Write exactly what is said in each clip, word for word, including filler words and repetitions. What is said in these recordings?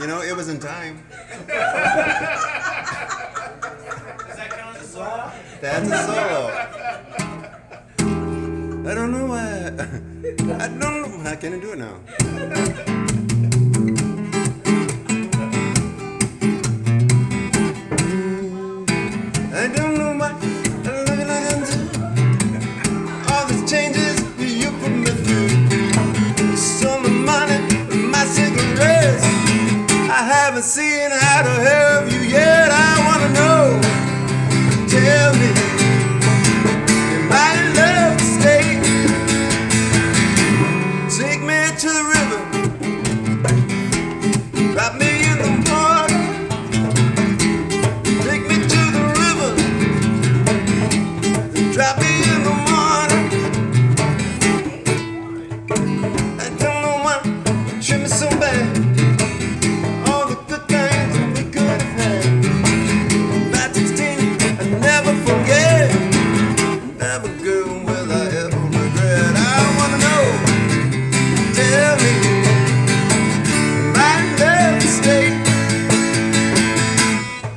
You know, it was in time. Does that count as a solo? That's a solo. I don't know why. I don't know. How can I do it now? Seeing how to help you yet, I wanna know. Tell me, am I in love to stay? Take me to the river, drop me in the water. Take me to the river, drop me in the water. I don't know why you treat me so bad.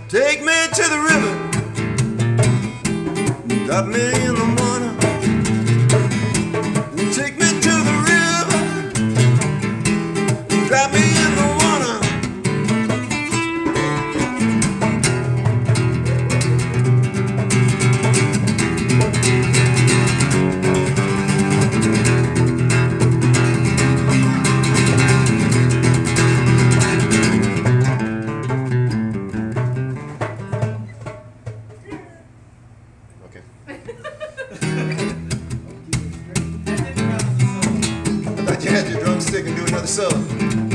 Take me to the river, drop me in the water. Take me to the river, drop me in the water. I thought you had your drumstick and do another solo.